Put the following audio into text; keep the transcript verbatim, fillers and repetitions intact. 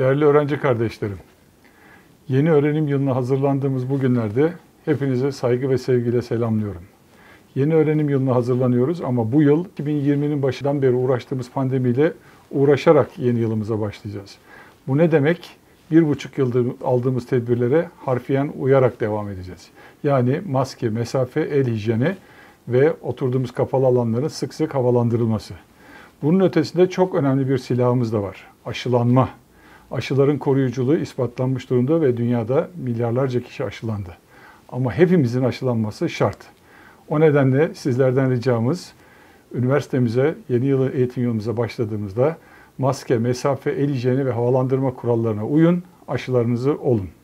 Değerli öğrenci kardeşlerim, yeni öğrenim yılına hazırlandığımız bu günlerde hepinize saygı ve sevgiyle selamlıyorum. Yeni öğrenim yılına hazırlanıyoruz ama bu yıl iki bin yirminin başından beri uğraştığımız pandemiyle uğraşarak yeni yılımıza başlayacağız. Bu ne demek? Bir buçuk yıldır aldığımız tedbirlere harfiyen uyarak devam edeceğiz. Yani maske, mesafe, el hijyeni ve oturduğumuz kapalı alanların sık sık havalandırılması. Bunun ötesinde çok önemli bir silahımız da var. Aşılanma. Aşıların koruyuculuğu ispatlanmış durumda ve dünyada milyarlarca kişi aşılandı. Ama hepimizin aşılanması şart. O nedenle sizlerden ricamız, üniversitemize, yeni yıl eğitim yılımıza başladığımızda maske, mesafe, el hijyeni ve havalandırma kurallarına uyun, aşılarınızı olun.